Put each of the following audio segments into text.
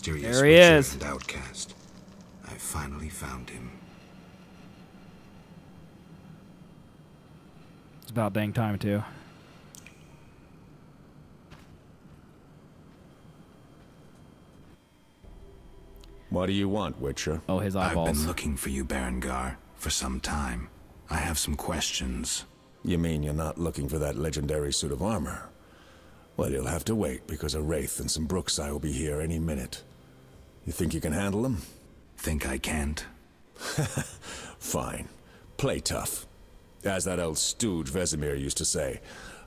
mysterious witcher and outcast. I finally found him. It's about dang time, too. What do you want, Witcher? Oh, his eyeballs. I've been looking for you, Berengar, for some time. I have some questions. You mean you're not looking for that legendary suit of armor? Well, you'll have to wait, because a wraith and some bruxae will be here any minute. You think you can handle them? Think I can't? Fine. Play tough. As that old stooge Vesemir used to say,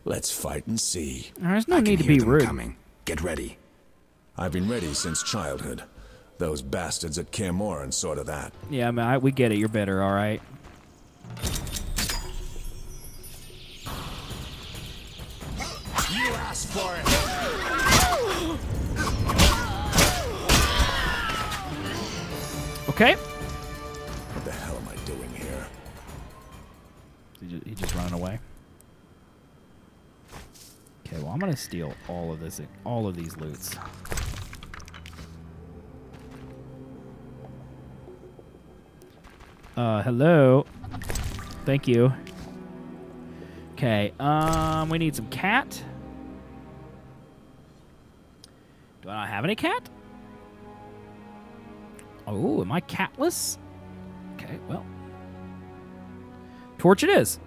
let's fight and see. There's no need to be rude. Coming. Get ready. I've been ready since childhood. Those bastards at Kaer Morhen sort of that. Yeah, I mean, we get it. You're better, all right. You asked for it. Okay. What the hell am I doing here? He just ran away. Okay, well, I'm gonna steal all of this, all of these loots. Hello. Thank you. Okay, we need some cat. Do I not have any cat? Oh, am I catless? Okay, well. Torch it is.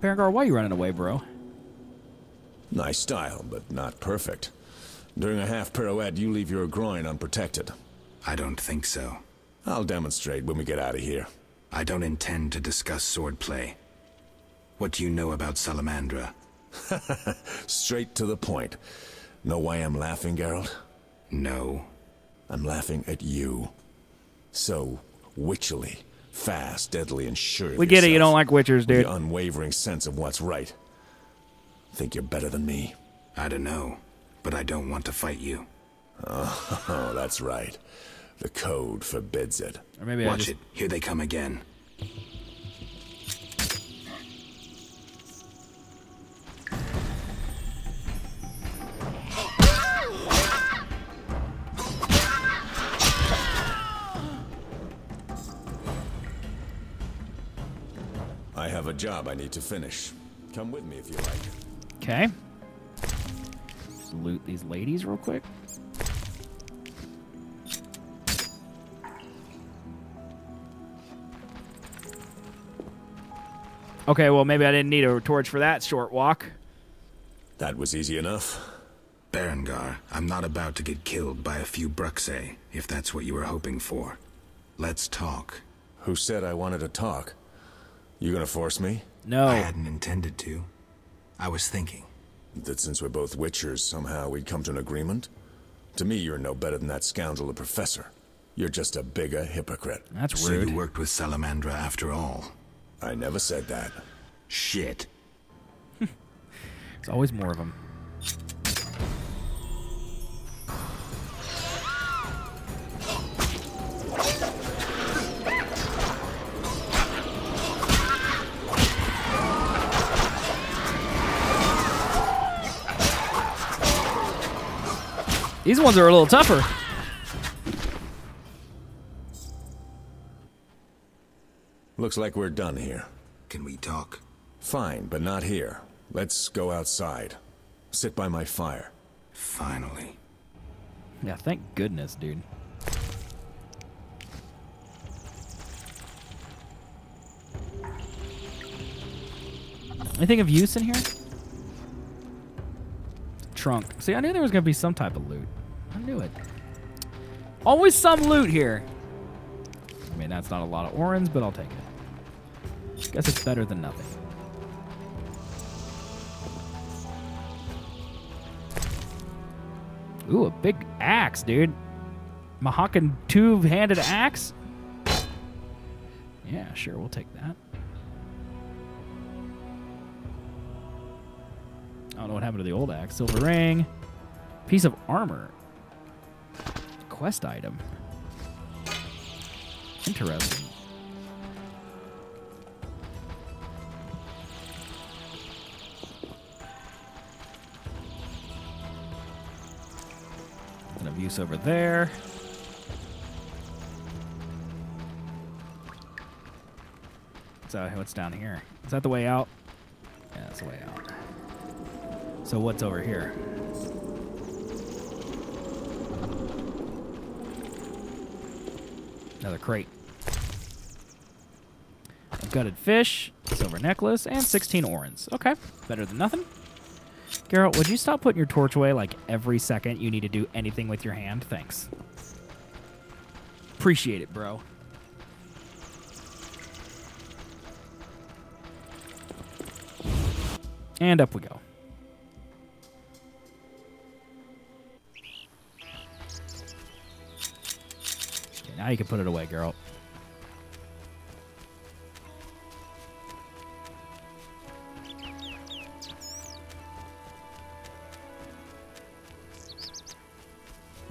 Berengar, why are you running away, bro? Nice style, but not perfect. During a half pirouette, you leave your groin unprotected. I don't think so. I'll demonstrate when we get out of here. I don't intend to discuss swordplay. What do you know about Salamandra? Straight to the point. Know why I'm laughing, Geralt? No. I'm laughing at you. So witchily. Fast, deadly, and sure. We get it, you don't like witchers, dude. The unwavering sense of what's right. Think you're better than me? I don't know, but I don't want to fight you. Oh, that's right. The code forbids it. Or maybe watch it. Here they come again. I have a job I need to finish. Come with me if you like. Okay. Loot these ladies real quick. Okay, well, maybe I didn't need a torch for that short walk. That was easy enough. Berengar, I'm not about to get killed by a few bruxae, if that's what you were hoping for. Let's talk. Who said I wanted to talk? You gonna force me? No. I hadn't intended to. I was thinking. That since we're both witchers, somehow we'd come to an agreement? To me, you're no better than that scoundrel, the professor. You're just a bigger hypocrite. That's rude. So you worked with Salamandra after all. I never said that. Shit. There's always more of them. These ones are a little tougher. Looks like we're done here. Can we talk? Fine, but not here. Let's go outside. Sit by my fire. Finally. Yeah, thank goodness, dude. Anything of use in here? Trunk. See, I knew there was going to be some type of loot. I knew it. Always some loot here. I mean, that's not a lot of orans, but I'll take it. Guess it's better than nothing. Ooh, a big axe, dude. Mahawkin two-handed axe? Yeah, sure, we'll take that. I don't know what happened to the old axe. Silver ring. Piece of armor. Quest item. Interesting. And a use over there. So what's down here? Is that the way out? Yeah, that's the way out. So what's over here? Another crate. A gutted fish, silver necklace, and 16 orins. Okay, better than nothing. Geralt, would you stop putting your torch away like every second you need to do anything with your hand? Thanks. Appreciate it, bro. And up we go. Okay, now you can put it away, Geralt.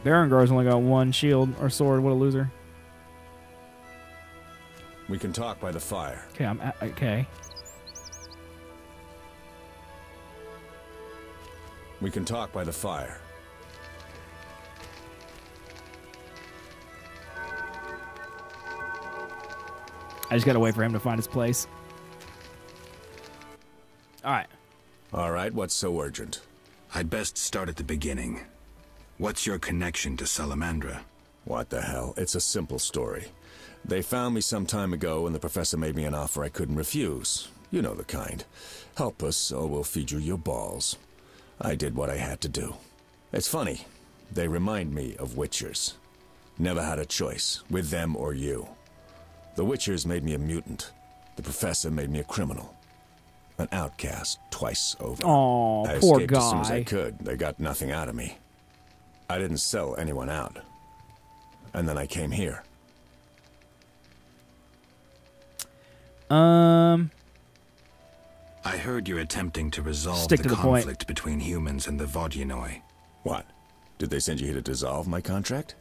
Berengar's only got one shield or sword. What a loser. We can talk by the fire. Okay, okay. We can talk by the fire. I just gotta wait for him to find his place. Alright. Alright, what's so urgent? I'd best start at the beginning. What's your connection to Salamandra? What the hell? It's a simple story. They found me some time ago and the professor made me an offer I couldn't refuse. You know the kind. Help us or we'll feed you your balls. I did what I had to do. It's funny. They remind me of Witchers. Never had a choice, with them or you. The Witchers made me a mutant. The professor made me a criminal. An outcast twice over. Aw, poor guy. I escaped as soon as I could. They got nothing out of me. I didn't sell anyone out. And then I came here. I heard you're attempting to resolve the conflict between humans and the Vodyanoi. What? Did they send you here to dissolve my contract?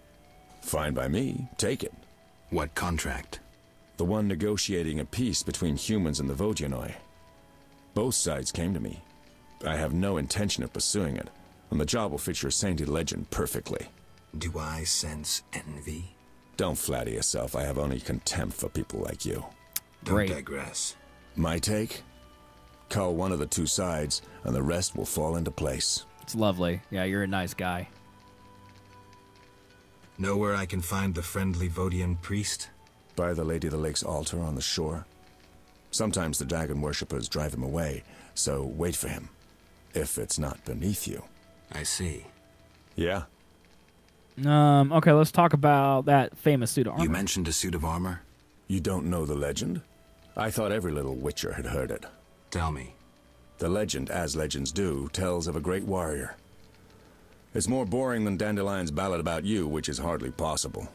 Fine by me. Take it. What contract? The one negotiating a peace between humans and the Vodyanoi. Both sides came to me. I have no intention of pursuing it, and the job will fit your saintly legend perfectly. Do I sense envy? Don't flatter yourself. I have only contempt for people like you. Don't digress. My take? Call one of the two sides, and the rest will fall into place. It's lovely. Yeah, you're a nice guy. Know where I can find the friendly Vodian priest? By the Lady of the Lake's altar on the shore. Sometimes the dragon worshippers drive him away, so wait for him, if it's not beneath you. I see. Yeah. Okay, let's talk about that famous suit of armor. You mentioned a suit of armor? You don't know the legend? I thought every little witcher had heard it. Tell me. The legend, as legends do, tells of a great warrior. It's more boring than Dandelion's ballad about you, which is hardly possible.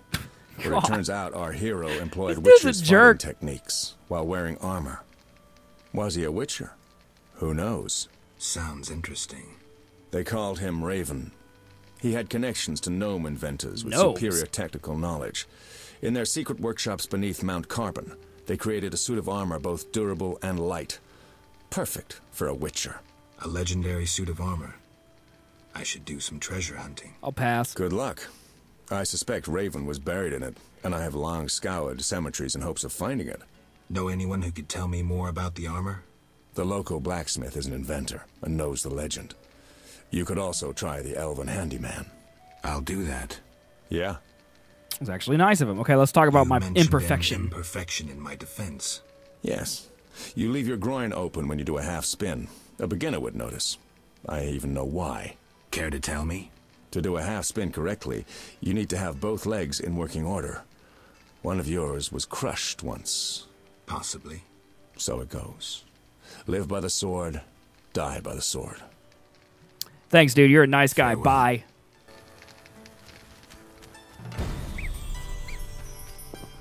But it turns out our hero employed witcher's fighting techniques while wearing armor. Was he a witcher? Who knows? Sounds interesting. They called him Raven. He had connections to gnome inventors with superior technical knowledge. In their secret workshops beneath Mount Carbon, they created a suit of armor both durable and light. Perfect for a witcher. A legendary suit of armor. I should do some treasure hunting. I'll pass. Good luck. I suspect Raven was buried in it, and I have long scoured cemeteries in hopes of finding it. Know anyone who could tell me more about the armor? The local blacksmith is an inventor and knows the legend. You could also try the elven handyman. I'll do that. Yeah. It's actually nice of him. Okay, let's talk about my imperfection. An imperfection in my defense. Yes. You leave your groin open when you do a half spin. A beginner would notice. I even know why. Care to tell me? To do a half spin correctly, you need to have both legs in working order. One of yours was crushed once. Possibly. So it goes. Live by the sword, die by the sword. Thanks, dude. You're a nice guy. Farewell. Bye.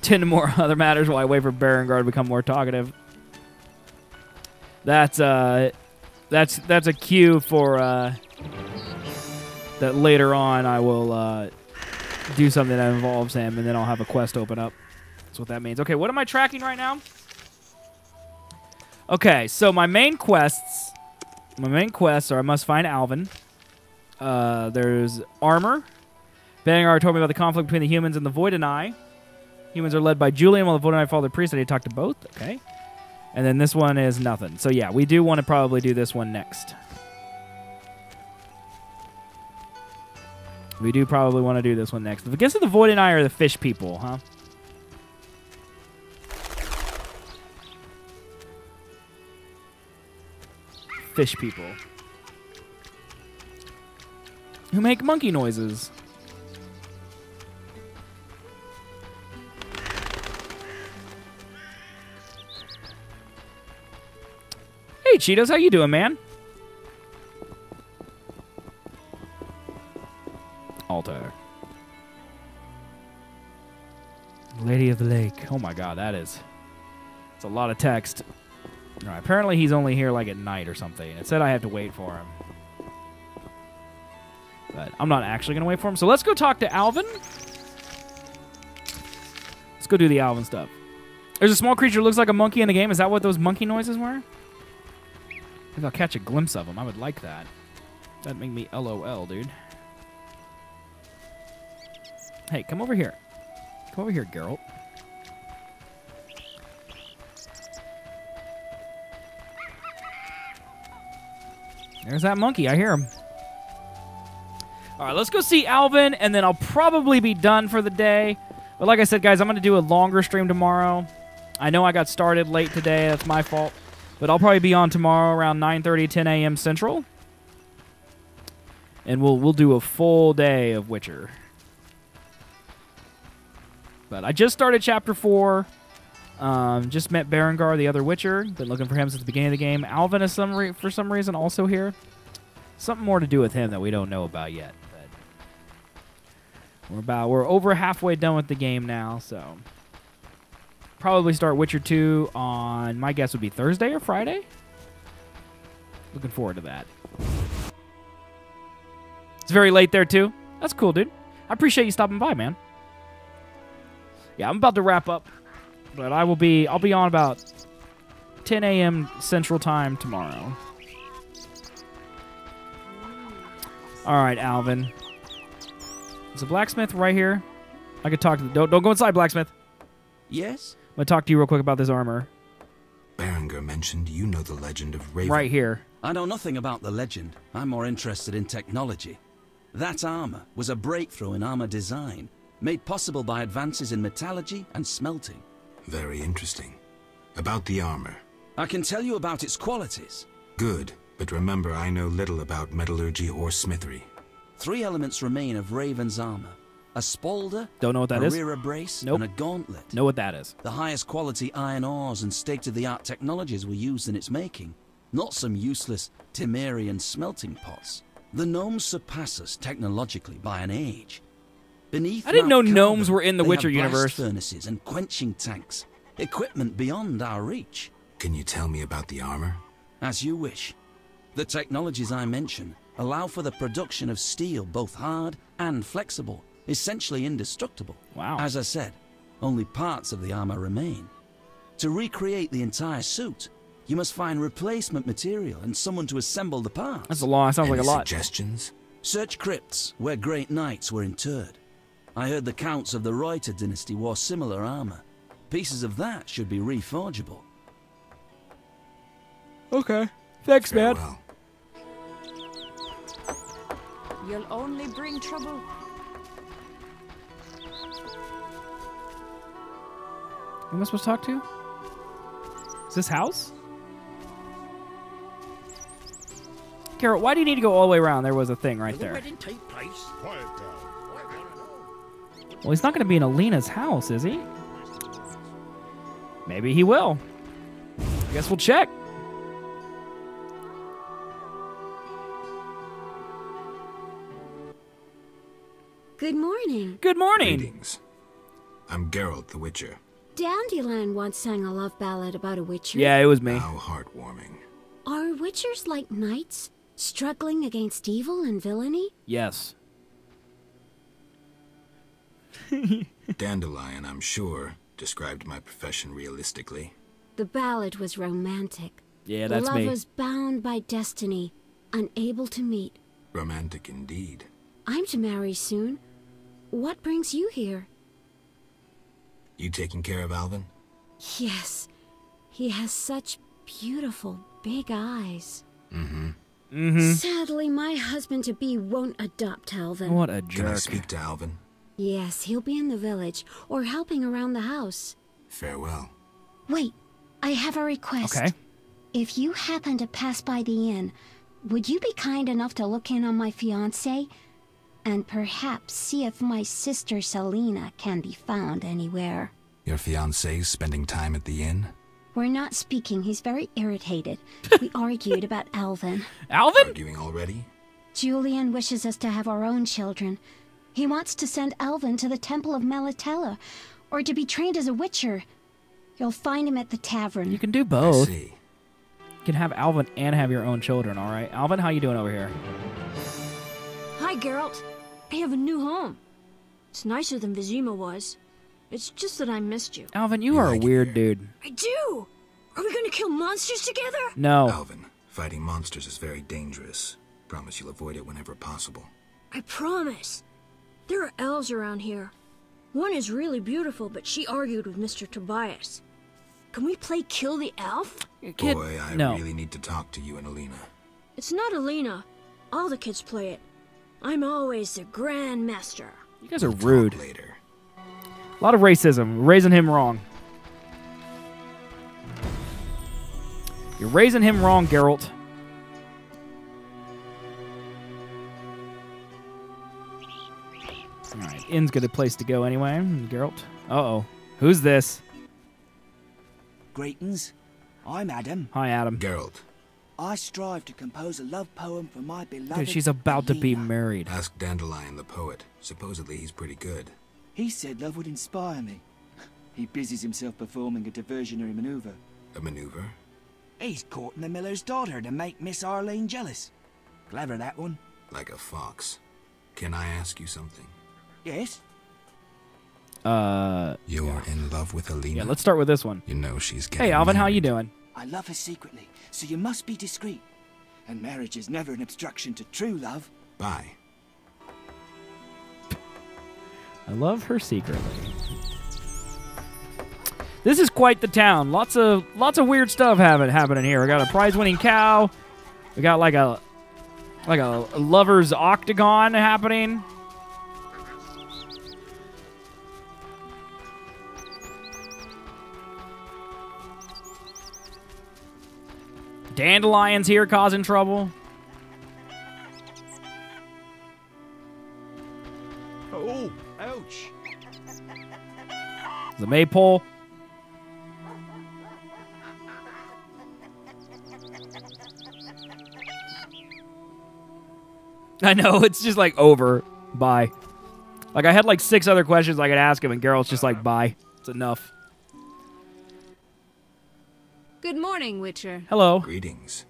Ten more other matters while I wait for Berengar to become more talkative. That's a cue for that later on I will do something that involves him, and then I'll have a quest open up. That's what that means. Okay, what am I tracking right now? Okay, so my main quests are I must find Alvin. There's armor. Berengar told me about the conflict between the humans and the Vodyanoi. Humans are led by Julian, while the Vodyanoi follow the priest. I need to talk to both. Okay. And then this one is nothing. So yeah, we do want to probably do this one next. We do probably want to do this one next. I guess the Vodyanoi are the fish people, huh? Fish people. Who make monkey noises. Hey, Cheetos, how you doing, man? Altar. Lady of the Lake. Oh my god, that is... It's a lot of text. All right, apparently he's only here like at night or something. It said I have to wait for him. But I'm not actually going to wait for him. So let's go talk to Alvin. Let's go do the Alvin stuff. There's a small creature who looks like a monkey in the game. Is that what those monkey noises were? Maybe I'll catch a glimpse of him. I would like that. That'd make me LOL, dude. Hey, come over here. Come over here, Geralt. There's that monkey. I hear him. All right, let's go see Alvin, and then I'll probably be done for the day. But like I said, guys, I'm going to do a longer stream tomorrow. I know I got started late today. That's my fault. But I'll probably be on tomorrow around 9:30, 10 a.m. Central. And we'll do a full day of Witcher. But I just started Chapter 4. Just met Berengar, the other Witcher. Been looking for him since the beginning of the game. Alvin is for some reason also here. Something more to do with him that we don't know about yet. But we're over halfway done with the game now, so probably start Witcher 2 on, my guess would be Thursday or Friday. Looking forward to that. It's very late there too. That's cool, dude. I appreciate you stopping by, man. Yeah, I'm about to wrap up. But I'll be on about 10 a.m. Central Time tomorrow. All right, Alvin. There's a blacksmith right here. I could talk to... Don't go inside, blacksmith. Yes? I'm going to talk to you real quick about this armor. Berengar mentioned you know the legend of Raven. Right here. I know nothing about the legend. I'm more interested in technology. That armor was a breakthrough in armor design, made possible by advances in metallurgy and smelting. Very interesting. About the armor. I can tell you about its qualities. Good, but remember I know little about metallurgy or smithery. Three elements remain of Raven's armor. A spalder, don't know what that is. A rear brace, nope. And a gauntlet. Know what that is. The highest quality iron ores and state-of-the-art technologies were used in its making, not some useless Dimeridium smelting pots. The gnomes surpass us technologically by an age. Beneath I didn't Mount know gnomes Carbon, were in the Witcher universe. Furnaces and quenching tanks, equipment beyond our reach. Can you tell me about the armor? As you wish. The technologies I mention allow for the production of steel, both hard and flexible, essentially indestructible. Wow. As I said, only parts of the armor remain. To recreate the entire suit, you must find replacement material and someone to assemble the parts. That's a lot. Sounds like a lot. Suggestions? Search crypts where great knights were interred. I heard the counts of the Reuter dynasty wore similar armor. Pieces of that should be reforgeable. Okay. Thanks, man. You'll only bring trouble. Who am I supposed to talk to? Is this house? Geralt, why do you need to go all the way around? There was a thing right there. Quiet down. Well, he's not going to be in Alina's house, is he? Maybe he will. I guess we'll check. Good morning. Good morning. Greetings. I'm Geralt the Witcher. Dandelion once sang a love ballad about a witcher. Yeah, it was me. How heartwarming. Are witchers like knights, struggling against evil and villainy? Yes. Dandelion, I'm sure, described my profession realistically. The ballad was romantic. Yeah, that's me. Lovers bound by destiny, unable to meet. Romantic indeed. I'm to marry soon. What brings you here? You taking care of Alvin? Yes. He has such beautiful, big eyes. Mm-hmm. Mm-hmm. Sadly, my husband-to-be won't adopt Alvin. What a jerk. Can I speak to Alvin? Yes, he'll be in the village, or helping around the house. Farewell. Wait, I have a request. Okay. If you happen to pass by the inn, would you be kind enough to look in on my fiancé? And perhaps see if my sister Selena can be found anywhere. Your fiancé's spending time at the inn? We're not speaking. He's very irritated. We argued about Alvin. Alvin? Arguing already? Julian wishes us to have our own children. He wants to send Alvin to the Temple of Malatella, or to be trained as a witcher. You'll find him at the tavern. You can do both. I see. You can have Alvin and have your own children, all right? Alvin, how you doing over here? Hi, Geralt. I have a new home. It's nicer than Vizima was. It's just that I missed you. Alvin, you are a weird dude. I do! Are we going to kill monsters together? No. Alvin, fighting monsters is very dangerous. Promise you'll avoid it whenever possible. I promise. There are elves around here. One is really beautiful, but she argued with Mr. Tobias. Can we play Kill the Elf? Boy, I really need to talk to you and Alina. It's not Alina. All the kids play it. I'm always the Grand Master. You guys are rude. Later. A lot of racism. We're raising him wrong. You're raising him wrong, Geralt. All right, inn's got a place to go anyway, Geralt. Uh-oh. Who's this? Greetings. I'm Adam. Hi, Adam. Geralt. I strive to compose a love poem for my beloved... Dude, she's about to be married. Ask Dandelion the poet. Supposedly he's pretty good. He said love would inspire me. He busies himself performing a diversionary maneuver. A maneuver? He's courting the miller's daughter to make Miss Arlene jealous. Clever, that one. Like a fox. Can I ask you something? Yes? You're in love with Alina? Yeah, let's start with this one. You know she's getting Hey, Alvin, married. How you doing? I love her secretly, so you must be discreet. And marriage is never an obstruction to true love. Bye. I love her secretly. This is quite the town. Lots of weird stuff happening here. We got a prize-winning cow. We got like a lover's octagon happening. Dandelion's here causing trouble. Oh, ouch. The maypole. I know, it's just like over. Bye. Like I had like 6 other questions I could ask him and Geralt's just like, bye. It's enough. Good morning, Witcher. Hello. Greetings.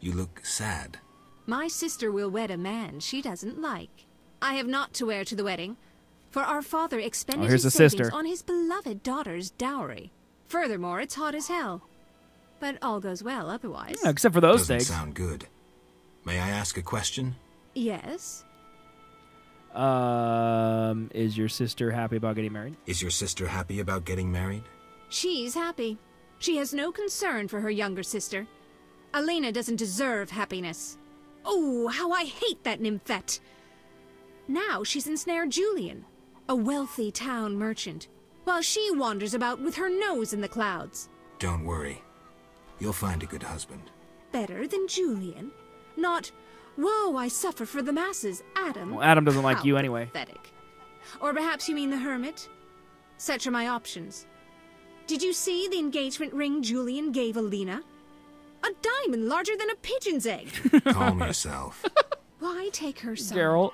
You look sad. My sister will wed a man she doesn't like. I have naught to wear to the wedding, for our father expended his savings on his beloved daughter's dowry. Furthermore, it's hot as hell. But all goes well otherwise. Yeah, except for those things. Doesn't sound good. May I ask a question? Yes. Is your sister happy about getting married? Is your sister happy about getting married? She's happy. She has no concern for her younger sister. Alina doesn't deserve happiness. Oh, how I hate that nymphette. Now she's ensnared Julian, a wealthy town merchant, while she wanders about with her nose in the clouds. Don't worry. You'll find a good husband. Better than Julian. Not, woe, I suffer for the masses, Adam. Well, Adam doesn't like you anyway. Pathetic. Or perhaps you mean the hermit? Such are my options. Did you see the engagement ring Julian gave Alina? A diamond larger than a pigeon's egg. Calm yourself. Why take her side? Geralt.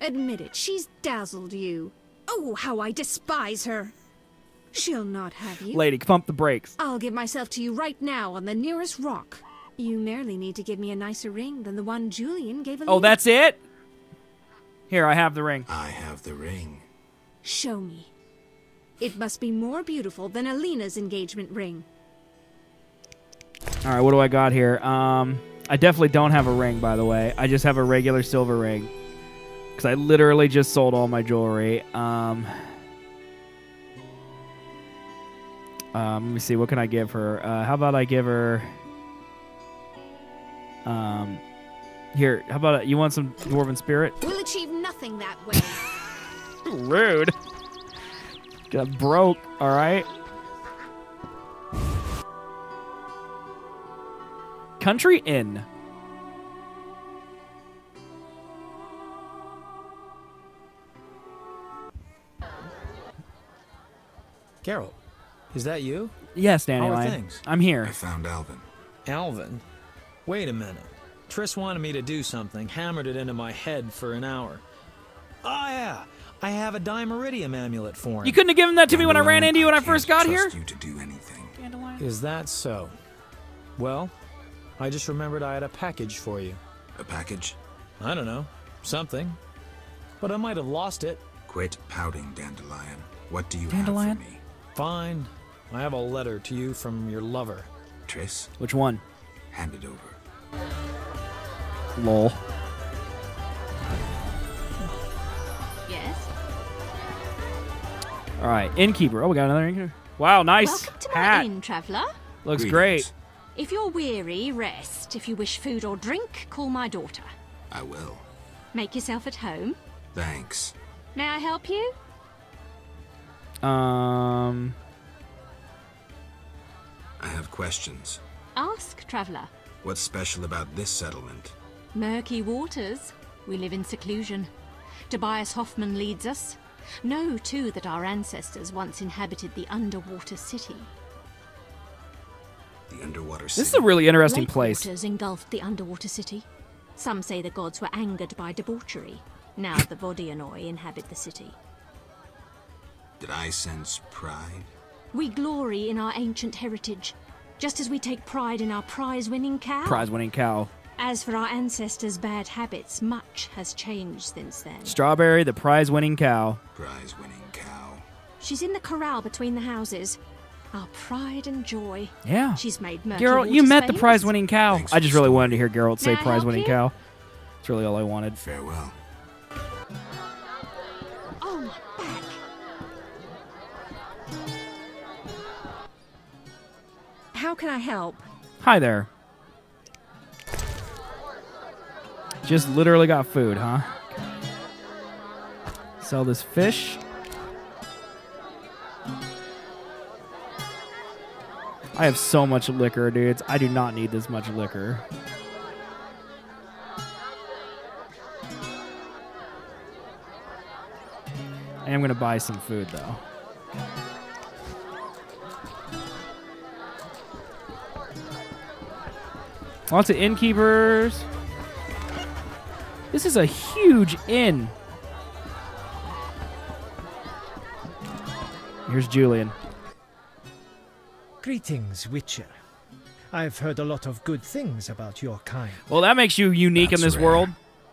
Admit it, she's dazzled you. Oh, how I despise her. She'll not have you. Lady, pump the brakes. I'll give myself to you right now on the nearest rock. You merely need to give me a nicer ring than the one Julian gave Alina. Oh, that's it? Here, I have the ring. Show me. It must be more beautiful than Alina's engagement ring. All right, what do I got here? I definitely don't have a ring, by the way. I just have a regular silver ring because I literally just sold all my jewelry. Let me see. What can I give her? How about I give her... Here, how about you want some Dwarven Spirit? We'll achieve nothing that way. Rude. Got broke, all right? Country Inn. Geralt, is that you? Yes, Dandelion. I'm here. I found Alvin. Alvin? Wait a minute. Triss wanted me to do something, hammered it into my head for an hour. Oh, yeah. I have a Dimeridium amulet for him. You couldn't have given that to me when I ran into you when I first got here? You to do anything. Is that so? Well, I just remembered I had a package for you. A package? I don't know. Something. But I might have lost it. Quit pouting, Dandelion. What do you have for me? Fine. I have a letter to you from your lover. Triss? Which one? Hand it over. Lol. Yes? All right, innkeeper. Oh, we got another innkeeper. Wow, nice Welcome to hat. My inn, traveler. Looks great. If you're weary, rest. If you wish food or drink, call my daughter. I will. Make yourself at home. Thanks. May I help you? I have questions. Ask, traveler. What's special about this settlement? Murky waters. We live in seclusion. Tobias Hoffman leads us. Know, too, that our ancestors once inhabited the Underwater City. The Underwater City? This is a really interesting place. The waters engulfed the Underwater City. Some say the gods were angered by debauchery. Now the Vodyanoi inhabit the city. Did I sense pride? We glory in our ancient heritage. Just as we take pride in our prize-winning cow. Prize-winning cow. As for our ancestors' bad habits, much has changed since then. Strawberry, the prize-winning cow. Prize-winning cow. She's in the corral between the houses. Our pride and joy. Yeah. She's made murky Geralt, you met the prize-winning cow. Thanks, I just really wanted to hear Geralt say prize-winning cow. That's really all I wanted. Farewell. Oh, my back. How can I help? Hi there. Just literally got food, huh? Sell this fish. I have so much liquor, dudes. I do not need this much liquor. I am going to buy some food, though. Lots of innkeepers. This is a huge inn. Here's Julian. Greetings, Witcher. I've heard a lot of good things about your kind. Well, that makes you unique in this world.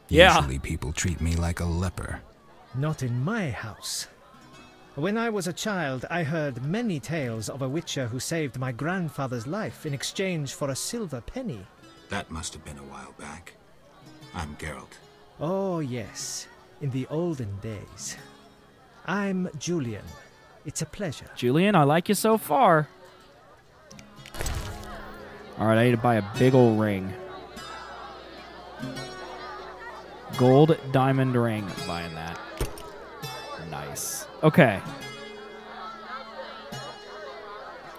Yeah. Usually people treat me like a leper. Not in my house. When I was a child, I heard many tales of a Witcher who saved my grandfather's life in exchange for a silver penny. That must have been a while back. I'm Geralt. Oh, yes. In the olden days. I'm Julian. It's a pleasure. Julian, I like you so far. All right, I need to buy a big old ring. Gold diamond ring. I'm buying that. Nice. Okay.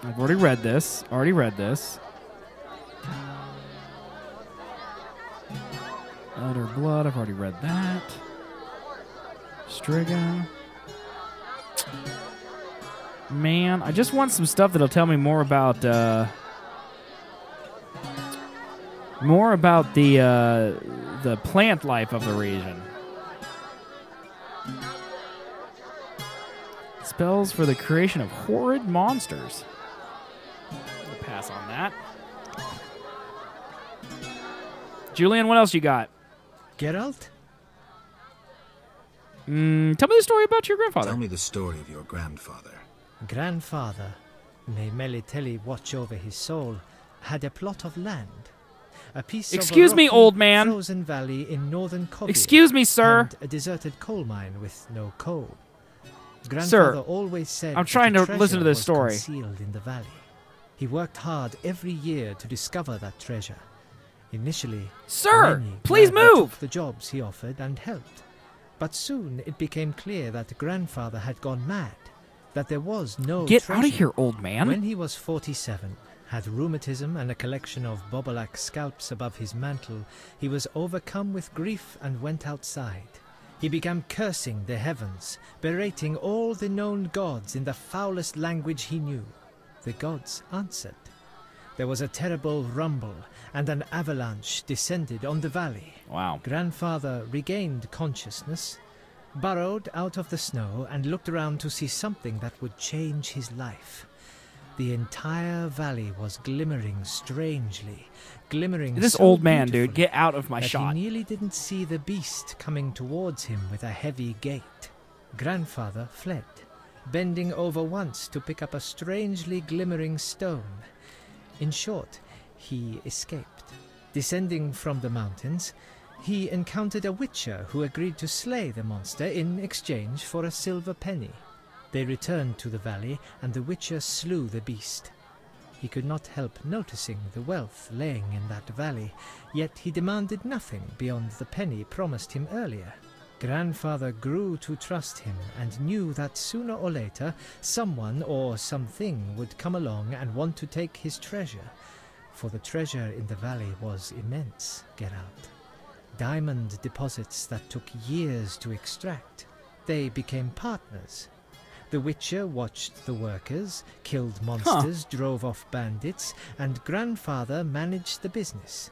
I've already read this. Elder Blood, I've already read that. Striga. Man, I just want some stuff that'll tell me more about the plant life of the region. Spells for the creation of horrid monsters. I'm gonna pass on that. Julian, what else you got? Geralt? Tell me the story about your grandfather. Tell me the story of your grandfather. Grandfather, may Melitelli watch over his soul, had a plot of land, a piece of a rocky, old man, frozen valley in northern Kovir, and a deserted coal mine with no coal. Grandfather always said I'm trying to listen to this story. Concealed in the valley. He worked hard every year to discover that treasure. Initially, please move. The jobs he offered and helped, but soon it became clear that Grandfather had gone mad. That there was no treasure. Out of here, old man. When he was 47, had rheumatism and a collection of bobolak scalps above his mantle, he was overcome with grief and went outside. He began cursing the heavens, berating all the known gods in the foulest language he knew. The gods answered. There was a terrible rumble, and an avalanche descended on the valley. Wow. Grandfather regained consciousness, burrowed out of the snow, and looked around to see something that would change his life. The entire valley was glimmering strangely, This old man, dude, get out of my shot. He nearly didn't see the beast coming towards him with a heavy gait. Grandfather fled, bending over once to pick up a strangely glimmering stone. In short, he escaped. Descending from the mountains, he encountered a witcher who agreed to slay the monster in exchange for a silver penny. They returned to the valley, and the witcher slew the beast. He could not help noticing the wealth laying in that valley, yet he demanded nothing beyond the penny promised him earlier. Grandfather grew to trust him and knew that sooner or later someone or something would come along and want to take his treasure, for the treasure in the valley was immense, Geralt. Diamond deposits that took years to extract. They became partners. The Witcher watched the workers, killed monsters, drove off bandits, and Grandfather managed the business.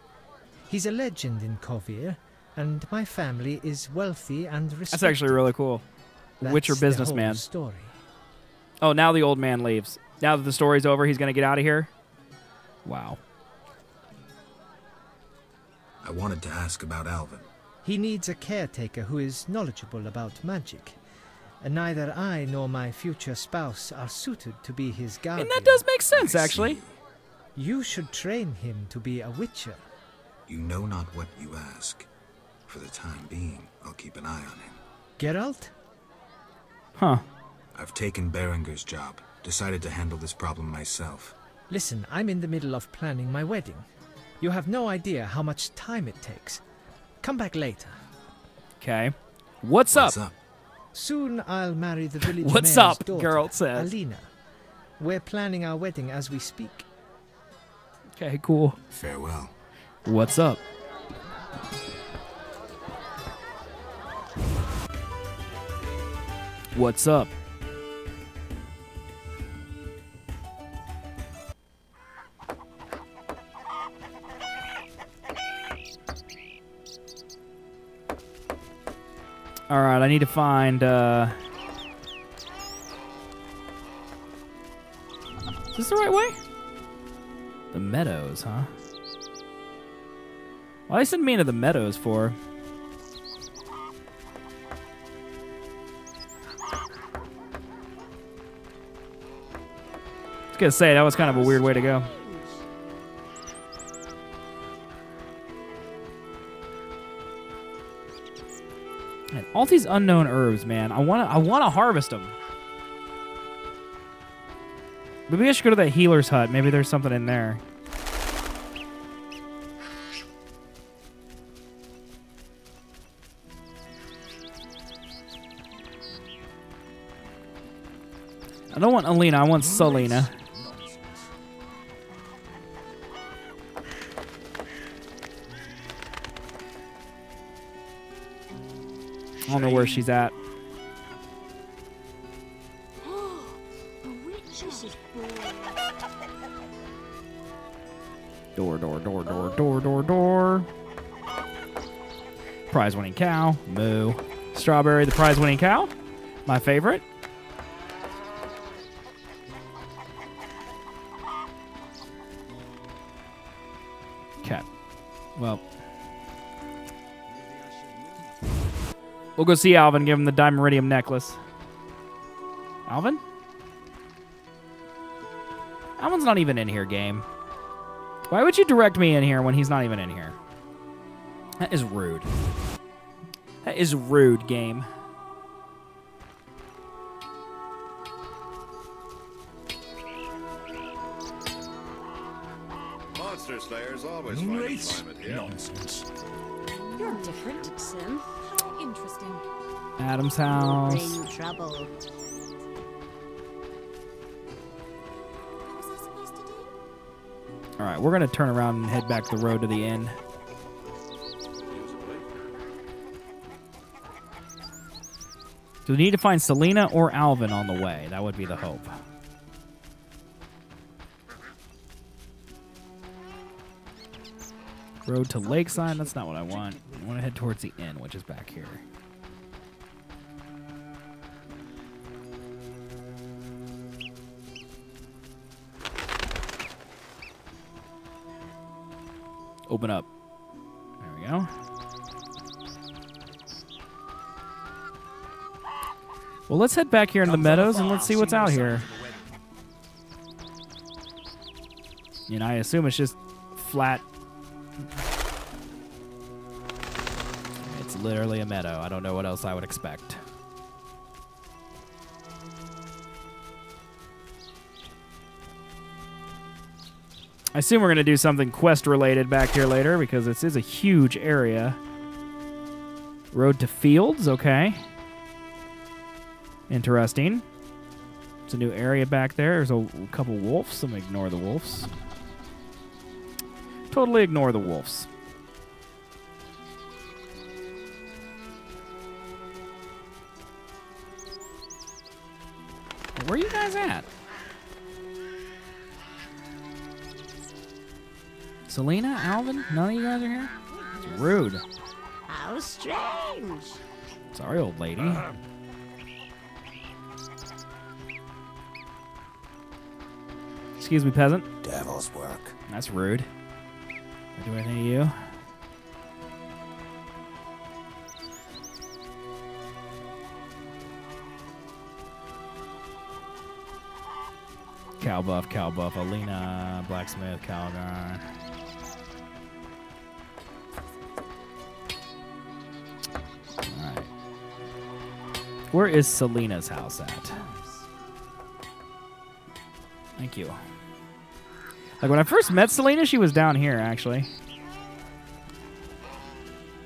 He's a legend in Kovir, and my family is wealthy and respected. That's actually really cool. Witcher businessman. Oh, now the old man leaves. Now that the story's over, he's going to get out of here? Wow. I wanted to ask about Alvin. He needs a caretaker who is knowledgeable about magic. Neither I nor my future spouse are suited to be his guardian. And that does make sense, actually. You should train him to be a witcher. You know not what you ask. For the time being, I'll keep an eye on him. Geralt? Huh. I've taken Berengar's job. Decided to handle this problem myself. Listen, I'm in the middle of planning my wedding. You have no idea how much time it takes. Come back later. Okay. What's up? Soon I'll marry the village mayor's daughter, Geralt says. Alina. We're planning our wedding as we speak. Okay, cool. Farewell. What's up? What's up? Alright, I need to find, is this the right way? The meadows, huh? Why they send me into the meadows for? I was gonna say, that was kind of a weird way to go. All these unknown herbs, man. I wanna harvest them. Maybe I should go to that healer's hut. Maybe there's something in there. I don't want Alina. I want Selena. I don't know where she's at. Door. Prize-winning cow. Moo. Strawberry, the prize-winning cow. My favorite. Okay. Well... we'll go see Alvin, give him the Dimeridium necklace. Alvin? Alvin's not even in here, game. Why would you direct me in here when he's not even in here? That is rude. That is rude, game. Monster Slayers always find a climate here. Nonsense. You're different, Sim. How interesting. Adam's house. Bring trouble. All right, we're gonna turn around and head back the road to the inn. Do we need to find Selena or Alvin on the way? That would be the hope. Road to Lakeside, that's not what I want. I want to head towards the inn, which is back here. Open up. There we go. Well, let's head back here into the meadows and let's see what's out here. And I assume it's just flat. It's literally a meadow. I don't know what else I would expect. I assume we're going to do something quest-related back here later because this is a huge area. Road to fields, okay. Interesting. It's a new area back there. There's a couple wolves. I'm going to ignore the wolves. Totally ignore the wolves. Where are you guys at? Selena, Alvin, none of you guys are here? It's rude. How strange. Sorry, old lady. Excuse me, peasant. Devil's work. That's rude. Did I do anything to you? Cow buff, Alina, blacksmith, Calgar. Where is Selena's house at? Thank you. Like, when I first met Selena, she was down here, actually.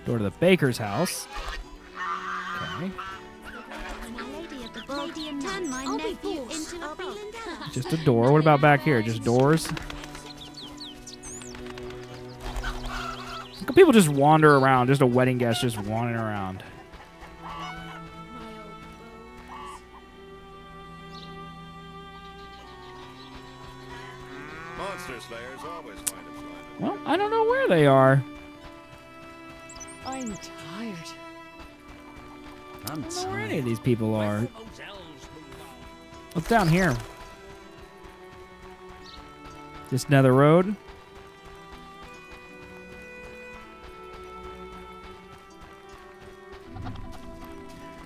Door to the baker's house. Okay. Just a door. What about back here? Just doors? How can people just wander around? Just a wedding guest just wandering around. Well, I don't know where they are. I'm tired. I don't know where any of these people are. What's down here? Just another road.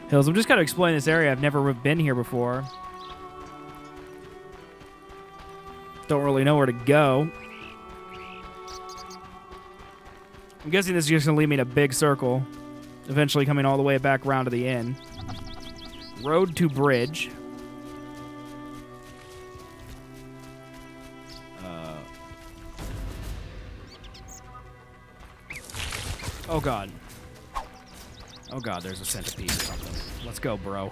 Hills, I'm just going to explain this area. I've never been here before. Don't really know where to go. I'm guessing this is just going to lead me in a big circle, eventually coming all the way back round to the inn. Road to bridge. Oh, God. Oh, God, there's a centipede or something. Let's go, bro.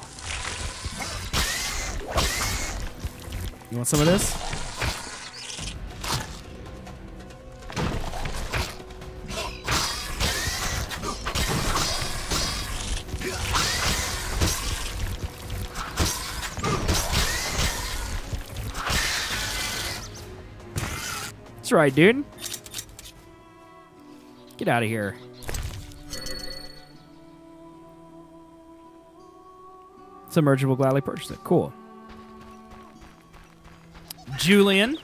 You want some of this? That's right, dude. Get out of here. Submergent will gladly purchase it. Cool. Julian.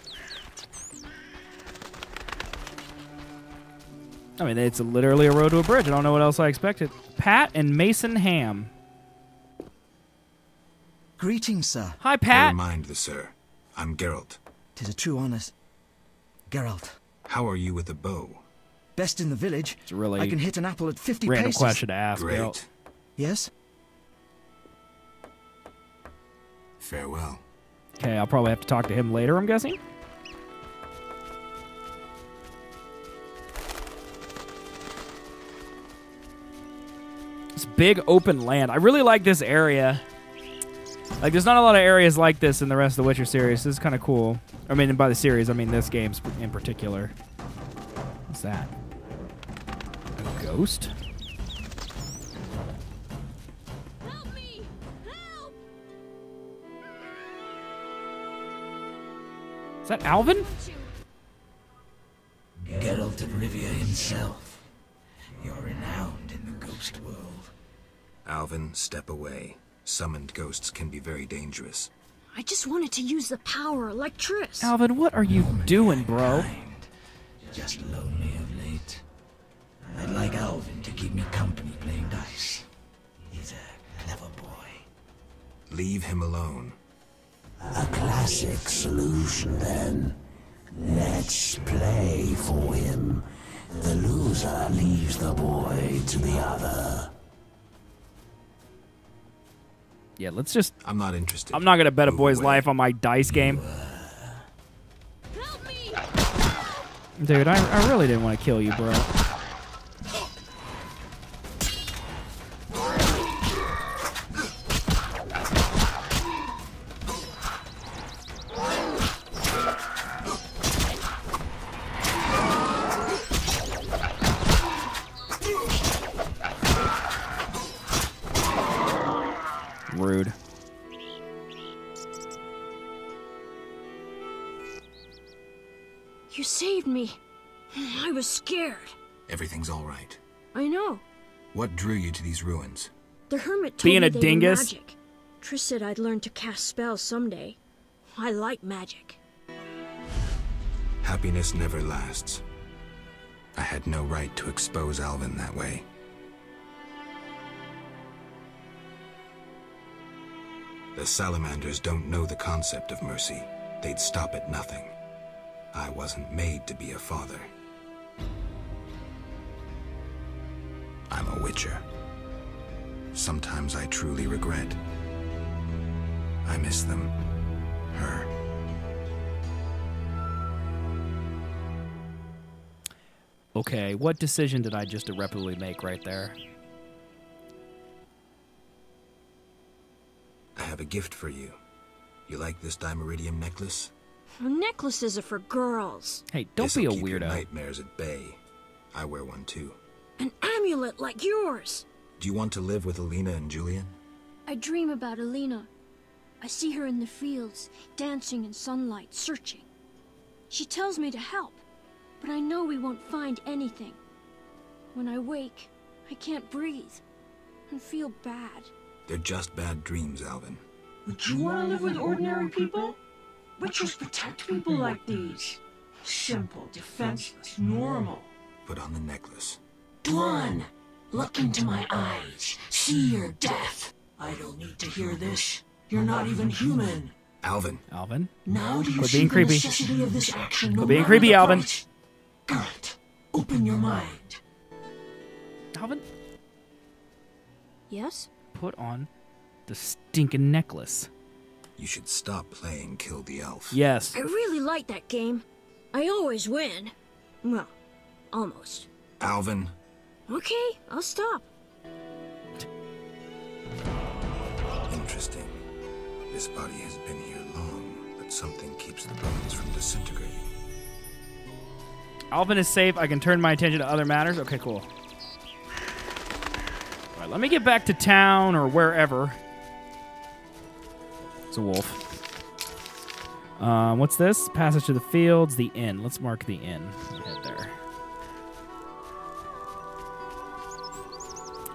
I mean, it's literally a road to a bridge. I don't know what else I expected. Pat and Mason Ham. Greetings, sir. Hi, Pat. Never mind the sir. I'm Geralt. 'Tis a true honor. Geralt. How are you with the bow? Best in the village. It's really I can hit an apple at 50 random paces. Question to ask. Great. Geralt. Yes? Farewell. Okay, I'll probably have to talk to him later, I'm guessing. It's big open land. I really like this area. Like, there's not a lot of areas like this in the rest of the Witcher series. This is kind of cool. I mean, by the series, I mean this game in particular. What's that? A ghost? Help me! Help! Is that Alvin? Geralt of Rivia himself. You're renowned in the ghost world. Alvin, step away. Summoned ghosts can be very dangerous. I just wanted to use the power like Triss. Alvin, what are you doing, bro? Kind, just lonely of late. I'd like Alvin to keep me company playing dice. He's a clever boy. Leave him alone. A classic solution, then. Let's play for him. The loser leaves the boy to the other. Yeah, let's just... I'm not interested. I'm not going to bet a boy's life on my dice game. Help me. Dude, I really didn't want to kill you, bro. Rude. You saved me. I was scared. Everything's all right. I know. What drew you to these ruins? The hermit told me they were magic. Triss said I'd learn to cast spells someday. I like magic. Happiness never lasts. I had no right to expose Alvin that way. The Salamanders don't know the concept of mercy. They'd stop at nothing. I wasn't made to be a father. I'm a Witcher. Sometimes I truly regret. I miss them. Her. Okay, what decision did I just irreparably make right there? I have a gift for you. You like this Dimeridium necklace? Necklaces are for girls. Hey, don't be a weirdo. Your nightmares at bay. I wear one too. An amulet like yours. Do you want to live with Alina and Julian? I dream about Alina. I see her in the fields, dancing in sunlight, searching. She tells me to help, but I know we won't find anything. When I wake, I can't breathe and feel bad. They're just bad dreams, Alvin. Would you want to live with ordinary people? Witchers protect people like these. Simple, defenseless, normal. Put on the necklace. Dwan, look into my eyes. See your death. I don't need to hear this. You're not even human. Alvin. Alvin? Now do you see the necessity of this action? We're being creepy, Alvin. Geralt, open your mind. Alvin? Yes? Put on the stinking necklace. You should stop playing Kill the Elf. Yes. I really like that game. I always win. Well, almost. Alvin. Okay, I'll stop. Interesting. This body has been here long, but something keeps the bones from disintegrating. Alvin is safe. I can turn my attention to other matters. Okay, cool. Let me get back to town or wherever. It's a wolf. What's this? Passage to the fields, the inn. Let's mark the inn. Head there.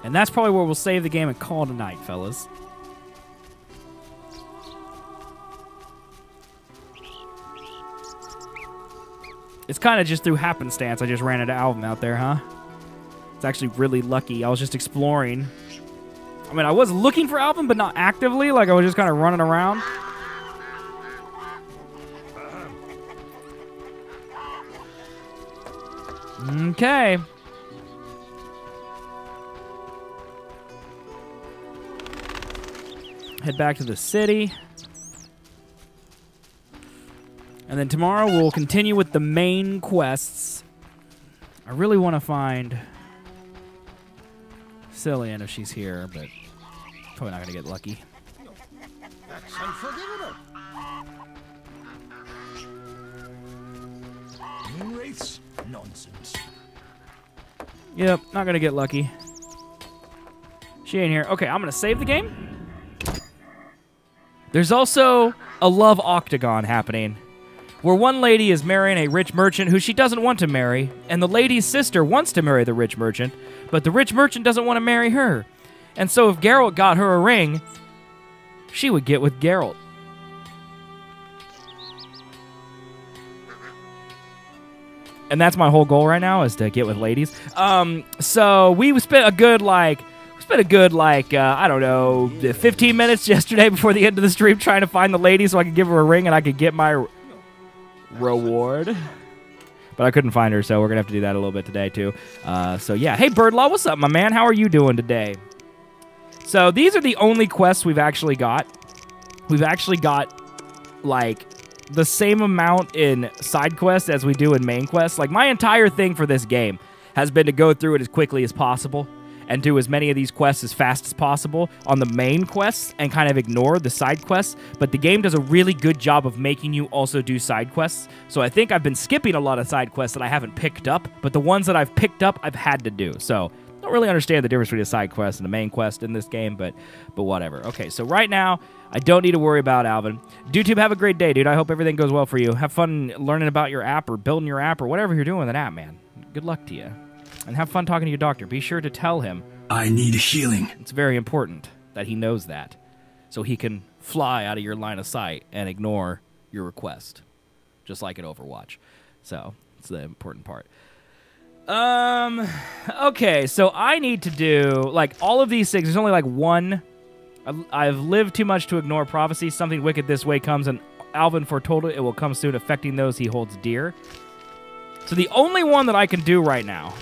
And that's probably where we'll save the game and call tonight, fellas. It's kind of just through happenstance. I just ran into Alvin out there, huh? It's actually really lucky. I was just exploring. I mean, I was looking for Alvin, but not actively. Like, I was just kind of running around. Okay. Head back to the city. And then tomorrow we'll continue with the main quests. I really want to find Cillian if she's here, but probably not going to get lucky. That's unforgivable. Noon Wraiths? Nonsense. Yep, not going to get lucky. She ain't here. Okay, I'm going to save the game. There's also a love octagon happening, where one lady is marrying a rich merchant who she doesn't want to marry, and the lady's sister wants to marry the rich merchant, but the rich merchant doesn't want to marry her. And so if Geralt got her a ring, she would get with Geralt. And that's my whole goal right now, is to get with ladies. So we spent a good, like... I don't know, 15 minutes yesterday before the end of the stream trying to find the lady so I could give her a ring and I could get my... reward. But I couldn't find her, so we're going to have to do that a little bit today, too. So, yeah. Hey, Birdlaw, what's up, my man? How are you doing today? So, these are the only quests we've actually got. We've actually got, like, the same amount in side quests as we do in main quests. Like, my entire thing for this game has been to go through it as quickly as possible and do as many of these quests as fast as possible on the main quests and kind of ignore the side quests. But the game does a really good job of making you also do side quests. So I think I've been skipping a lot of side quests that I haven't picked up, but the ones that I've picked up, I've had to do. So I don't really understand the difference between a side quest and a main quest in this game, but whatever. Okay, so right now, I don't need to worry about Alvin. DudeTube, have a great day, dude. I hope everything goes well for you. Have fun learning about your app or building your app or whatever you're doing with an app, man. Good luck to you. And have fun talking to your doctor. Be sure to tell him I need healing. It's very important that he knows that, so he can fly out of your line of sight and ignore your request, just like in Overwatch. So it's the important part. Okay, so I need to do like all of these things. There's only like one. I've lived too much to ignore prophecy. Something wicked this way comes, and Alvin foretold it. It will come soon, affecting those he holds dear. So the only one that I can do right now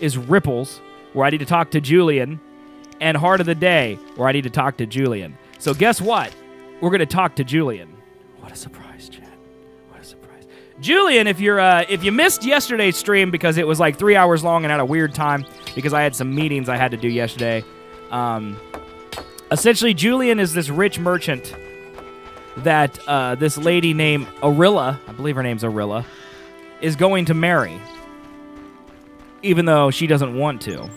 is Ripples, where I need to talk to Julian, and Heart of the Day, where I need to talk to Julian. So guess what? We're going to talk to Julian. What a surprise, chat. What a surprise. Julian, if you missed yesterday's stream because it was like 3 hours long and at a weird time because I had some meetings I had to do yesterday, essentially Julian is this rich merchant that this lady named Arilla, I believe her name's Arilla, is going to marry, even though she doesn't want to.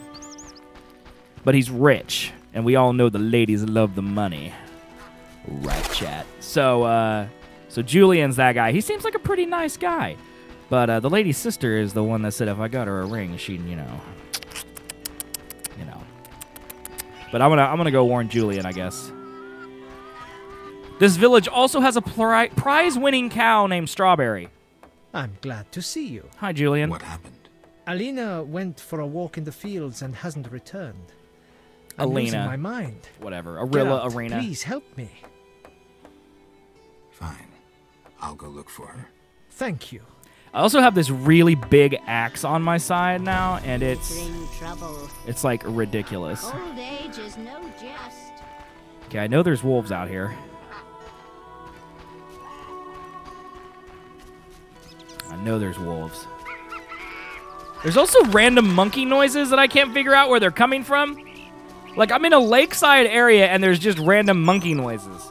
But he's rich, and we all know the ladies love the money. Right, chat? So Julian's that guy. He seems like a pretty nice guy. But the lady's sister is the one that said if I got her a ring, she'd, you know. But I'm gonna go warn Julian, I guess. This village also has a prize-winning cow named Strawberry. I'm glad to see you. Hi, Julian. What happened? Alina went for a walk in the fields and hasn't returned. I'm losing my mind. Whatever. Arilla, Geralt, Arena. Please help me. Fine. I'll go look for her. Thank you. I also have this really big axe on my side now, and it's like ridiculous. Old age is no jest. Okay, I know there's wolves out here. There's also random monkey noises that I can't figure out where they're coming from. Like, I'm in a lakeside area, and there's just random monkey noises.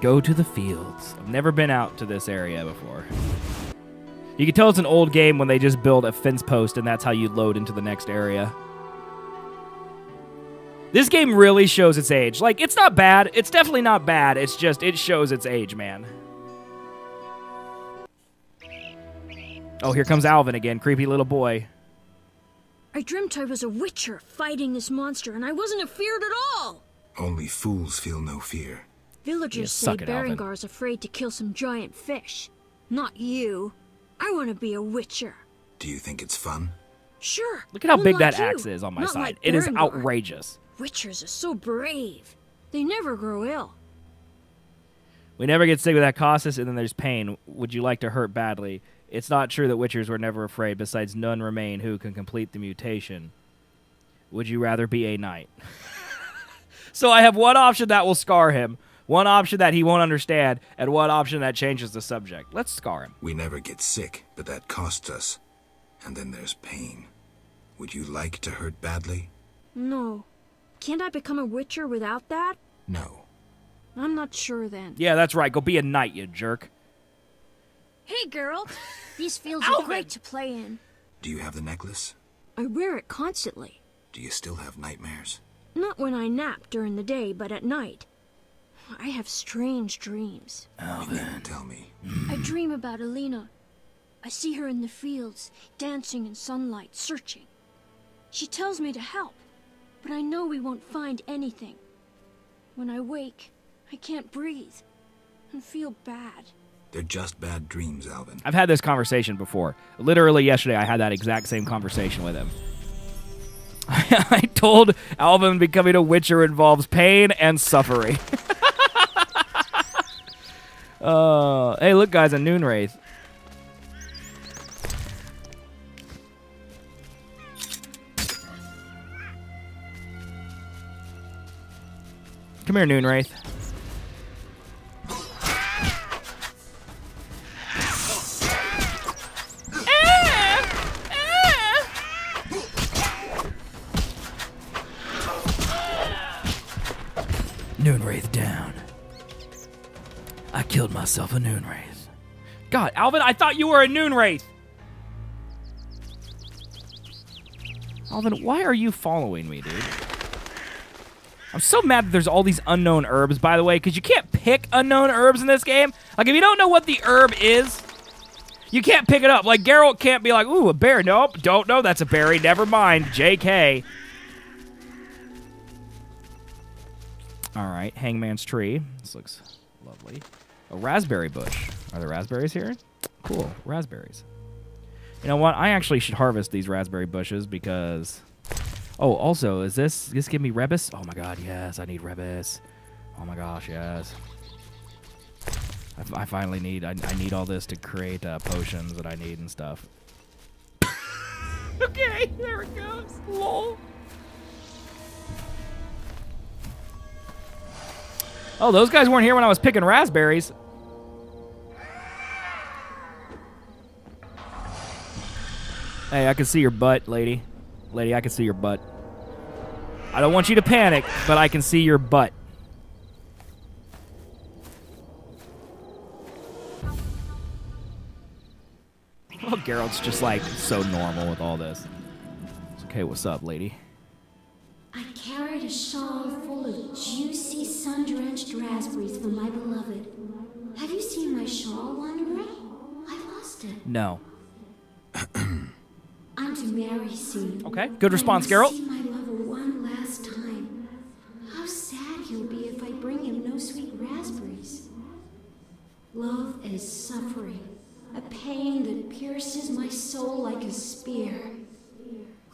Go to the fields. I've never been out to this area before. You can tell it's an old game when they just build a fence post, and that's how you load into the next area. This game really shows its age. Like, it's not bad. It's definitely not bad. It's just, it shows its age, man. Oh, here comes Alvin again. Creepy little boy. I dreamt I was a witcher fighting this monster, and I wasn't afeared at all. Only fools feel no fear. Villagers say Berengar's afraid to kill some giant fish. Not you. I want to be a witcher. Do you think it's fun? Sure. Look at how big that axe is on my side. It is outrageous. Witchers are so brave. They never grow ill. We never get sick with that Cossus, and then there's pain. Would you like to hurt badly? It's not true that witchers were never afraid. Besides, none remain who can complete the mutation. Would you rather be a knight? So I have one option that will scar him, one option that he won't understand, and one option that changes the subject. Let's scar him. We never get sick, but that costs us. And then there's pain. Would you like to hurt badly? No. Can't I become a witcher without that? No. I'm not sure then. Yeah, that's right. Go be a knight, you jerk. Hey, Geralt. These fields are great to play in. Do you have the necklace? I wear it constantly. Do you still have nightmares? Not when I nap during the day, but at night. I have strange dreams. Alvin, tell me. I dream about Alina. I see her in the fields, dancing in sunlight, searching. She tells me to help, but I know we won't find anything. When I wake, I can't breathe and feel bad. They're just bad dreams, Alvin. I've had this conversation before. Literally yesterday, I had that exact same conversation with him. I told Alvin becoming a witcher involves pain and suffering. Hey, look, guys, a Noon Wraith. Come here, Noon Wraith. Noon Wraith down. I killed myself a Noon Wraith. God, Alvin, I thought you were a Noon Wraith. Alvin, why are you following me, dude? I'm so mad that there's all these unknown herbs, by the way, because you can't pick unknown herbs in this game. Like, if you don't know what the herb is, you can't pick it up. Like, Geralt can't be like, ooh, a berry. Nope, don't know that's a berry. Never mind. JK. All right, Hangman's Tree. This looks lovely. A raspberry bush. Are there raspberries here? Cool, raspberries. You know what? I actually should harvest these raspberry bushes because... Oh, also, is this give me Rebus? Oh my god, yes, I need Rebus. Oh my gosh, yes. I finally need, I need all this to create potions that I need and stuff. Okay, there it goes, lol. Oh, those guys weren't here when I was picking raspberries. Hey, I can see your butt, lady. Lady, I can see your butt. I don't want you to panic, but I can see your butt. Well, Geralt's just like so normal with all this. It's okay, what's up, lady? I carried a shawl full of juicy, sun-drenched raspberries for my beloved. Have you seen my shawl wandering? I lost it. No. I'm to marry soon. Okay, good response, Geralt. I see my lover one last time. How sad he'll be if I bring him no sweet raspberries. Love is suffering, a pain that pierces my soul like a spear.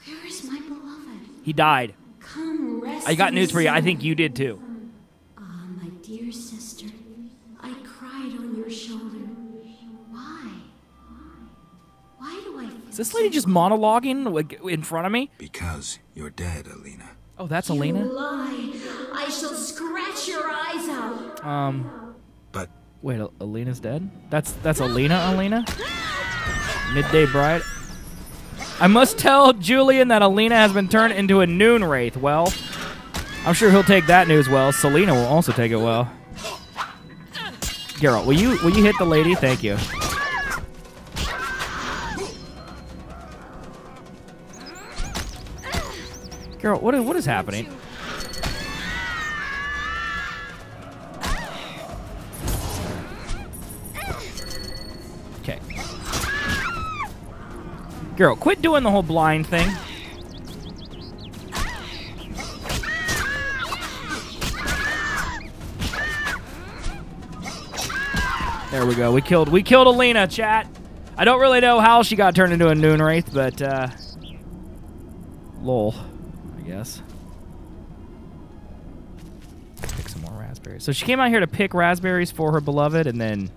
Where is my beloved? He died. Come rest. I got news for you. I think you did too. Ah, my dear sister, I cried on your shoulder. Why do I... Is this lady just monologuing like, in front of me? Because you're dead, Alina. Oh, that's you Alina? You lie. I shall scratch your eyes out. But... Wait, Alina's dead? That's Alina, Alina? Midday Bride? I must tell Julian that Alina has been turned into a Noon Wraith. Well, I'm sure he'll take that news well. Selena will also take it well. Geralt, will you hit the lady? Thank you. Geralt, what is happening? Okay. Geralt, quit doing the whole blind thing. There we go. We killed Alina, chat. I don't really know how she got turned into a Noon Wraith, but lol. Yes. Pick some more raspberries. raspberries. So she came out here to pick raspberries for her beloved, and then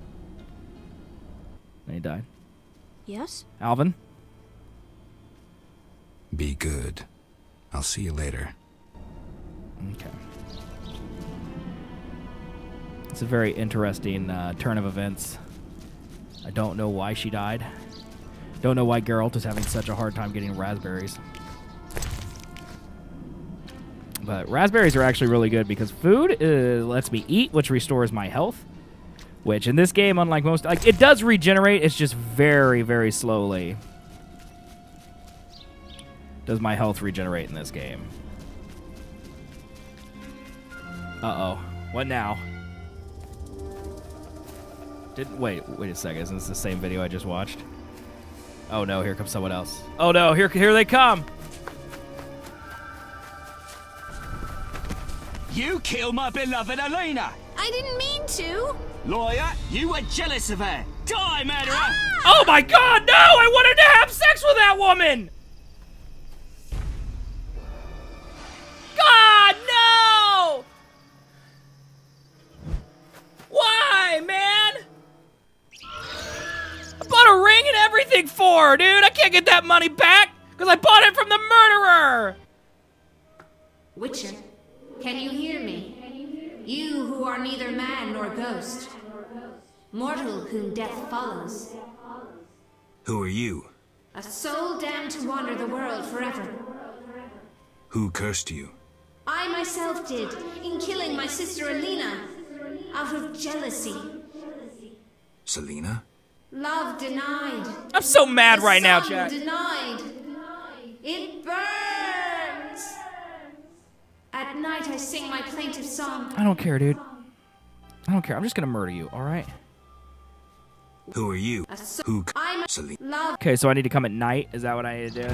he died. Yes? Alvin? Be good. I'll see you later. Okay. It's a very interesting turn of events. I don't know why she died. Don't know why Geralt is having such a hard time getting raspberries. But raspberries are actually really good because food lets me eat, which restores my health. Which, in this game, unlike most... like, it does regenerate. It's just very, very slowly. Does my health regenerate in this game? Uh-oh. What now? Didn't... Wait a second. Isn't this the same video I just watched? Oh, no. Here comes someone else. Oh, no. Here they come. You killed my beloved Elena. I didn't mean to. Lawyer, you were jealous of her. Die, murderer! Ah! Oh my god, no! I wanted to have sex with that woman! God, no! Why, man? I bought a ring and everything for her, dude! I can't get that money back! Because I bought it from the murderer! Witcher, can you hear me? You who are neither man nor ghost, mortal whom death follows. Who are you? A soul damned to wander the world forever. Who cursed you? I myself did, in killing my sister Alina, out of jealousy. Selena? Love denied. I'm so mad right now, Jack. Denied. It burns. At night I sing my plaintive song. I don't care, dude. I don't care. I'm just gonna murder you, alright? Who are you? Who? I'm Selena. Okay, so I need to come at night? Is that what I need to do?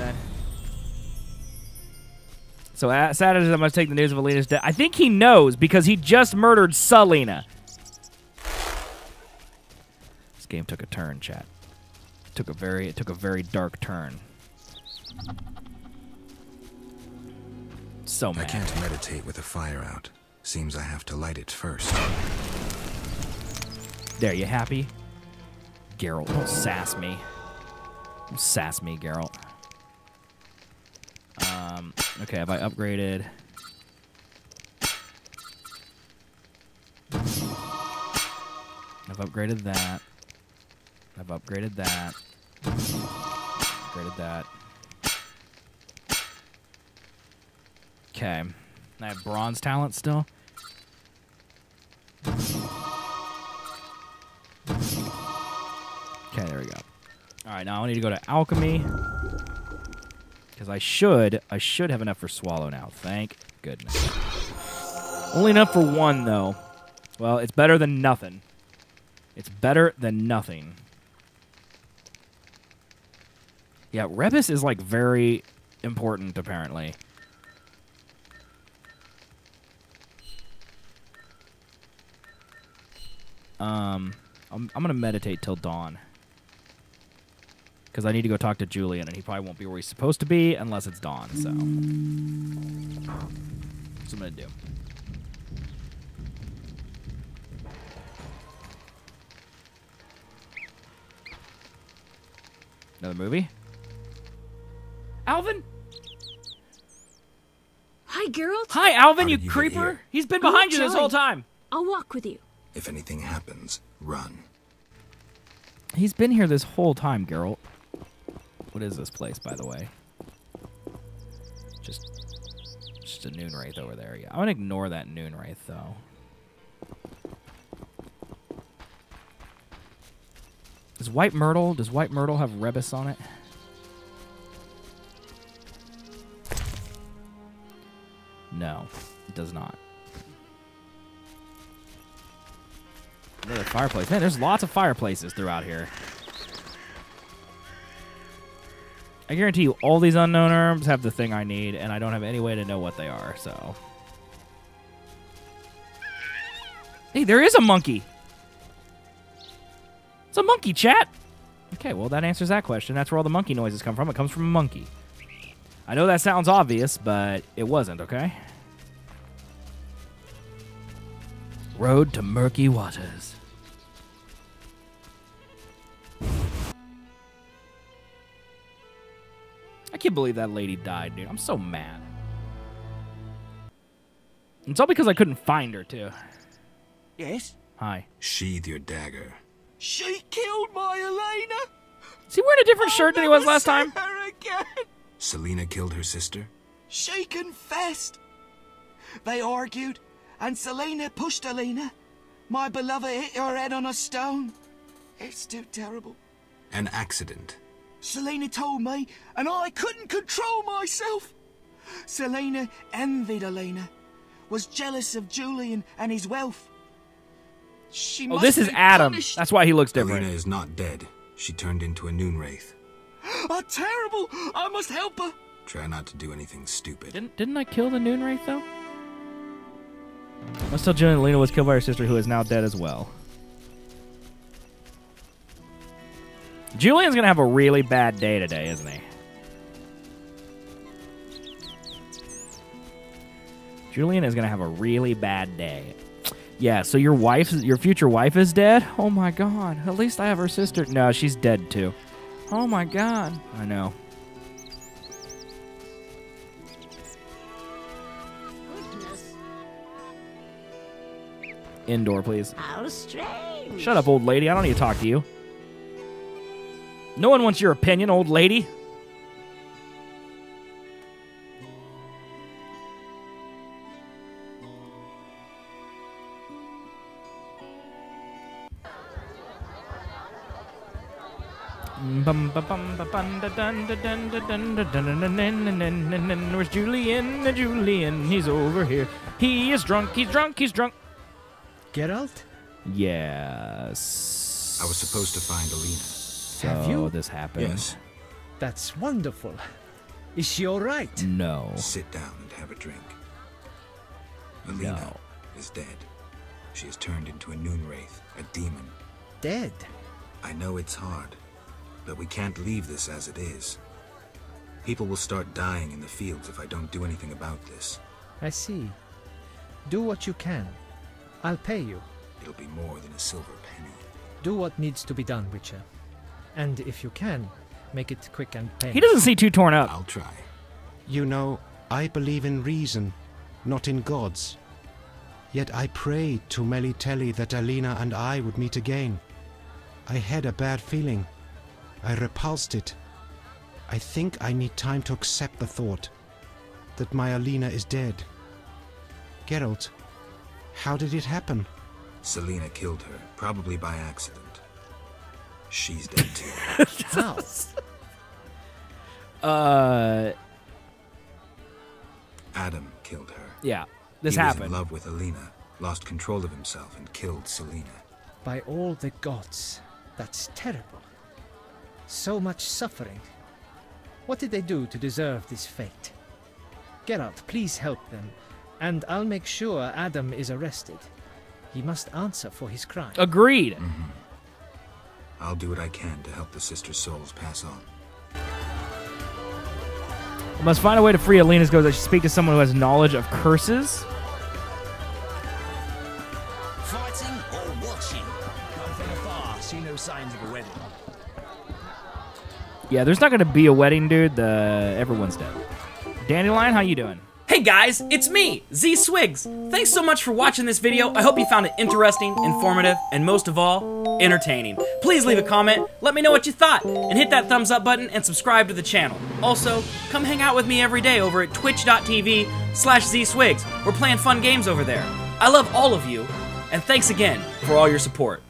So Saturday I'm gonna take the news of Alina's death. I think he knows because he just murdered Selena. This game took a turn, chat. It took a very dark turn. So mad. I can't meditate with a fire out. Seems I have to light it first. There, you happy? Geralt, don't sass me. Don't sass me, Geralt. Okay, have I upgraded? I've upgraded that. I've upgraded that. Upgraded that. Okay. I have bronze talent still. Okay, there we go. Alright, now I need to go to alchemy. Because I should have enough for Swallow now. Thank goodness. Only enough for one, though. Well, it's better than nothing. It's better than nothing. Yeah, Rebus is, like, very important, apparently. I'm gonna meditate till dawn because I need to go talk to Julian, and he probably won't be where he's supposed to be unless it's dawn. So that's what I'm gonna do. Another movie. Alvin. Hi, Geralt. Hi, Alvin. You creeper. He's been behind you this whole time. I'll walk with you. If anything happens, run. He's been here this whole time, Geralt. What is this place, by the way? Just a Noon Wraith over there. Yeah, I'm gonna ignore that Noon Wraith, though. Does White Myrtle have Rebus on it? No, it does not. Another fireplace. Man, there's lots of fireplaces throughout here. I guarantee you all these unknown herbs have the thing I need, and I don't have any way to know what they are, so... Hey, there is a monkey! It's a monkey, chat! Okay, well, that answers that question. That's where all the monkey noises come from. It comes from a monkey. I know that sounds obvious, but it wasn't, okay? road to murky waters. I can't believe that lady died, dude. I'm so mad. It's all because I couldn't find her, too. Yes? Hi. Sheathe your dagger. She killed my Elena! Is he wearing a different shirt than he was last time? Her again. Selena killed her sister? She confessed! They argued, and Selena pushed Elena. My beloved hit her head on a stone. It's too terrible. An accident. Selena told me, and I couldn't control myself. Selena envied Elena, was jealous of Julian and his wealth. She must this is Adam. Punished. That's why he looks different. Elena is not dead. She turned into a Noon Wraith. Oh, terrible! I must help her. Try not to do anything stupid. Didn't I kill the Noon Wraith, though? I still Julian Elena was killed by her sister, who is now dead as well. Julian's gonna have a really bad day today, isn't he? Julian is gonna have a really bad day. Yeah, so your future wife is dead? Oh my god. At least I have her sister. No, she's dead too. Oh my god. I know. Indoor, please. How strange. Shut up, old lady. I don't need to talk to you. No one wants your opinion, old lady. Where's Julian? Julian, he's over here. He is drunk. He's drunk. He's drunk. Geralt? Yes. I was supposed to find Elena. So have you? This happened. Yes. That's wonderful. Is she all right? No. Sit down and have a drink. Elena is dead. She has turned into a Noon Wraith, a demon. Dead? I know it's hard, but we can't leave this as it is. People will start dying in the fields if I don't do anything about this. I see. Do what you can. I'll pay you. It'll be more than a silver penny. Do what needs to be done, Witcher. And if you can, make it quick and painless. He doesn't seem too torn up. I'll try. You know, I believe in reason, not in gods. Yet I prayed to Melitelli that Elena and I would meet again. I had a bad feeling. I repulsed it. I think I need time to accept the thought that my Elena is dead. Geralt, how did it happen? Selena killed her, probably by accident. She's dead too. How? Adam killed her. Yeah, this happened. He was in love with Elena, lost control of himself, and killed Selena. By all the gods, that's terrible. So much suffering. What did they do to deserve this fate? Geralt, please help them, and I'll make sure Adam is arrested. He must answer for his crime. Agreed. Mm-hmm. I'll do what I can to help the sister's souls pass on. I must find a way to free Elena's ghost. I should speak to someone who has knowledge of curses. Fighting or watching? Come from afar, see no signs of a wedding. Yeah, there's not going to be a wedding, dude. Everyone's dead. Dandelion, how you doing? Hey guys, it's me, zswiggs. Thanks so much for watching this video. I hope you found it interesting, informative, and most of all, entertaining. Please leave a comment, let me know what you thought, and hit that thumbs up button and subscribe to the channel. Also, come hang out with me every day over at twitch.tv/zswiggs. We're playing fun games over there. I love all of you, and thanks again for all your support.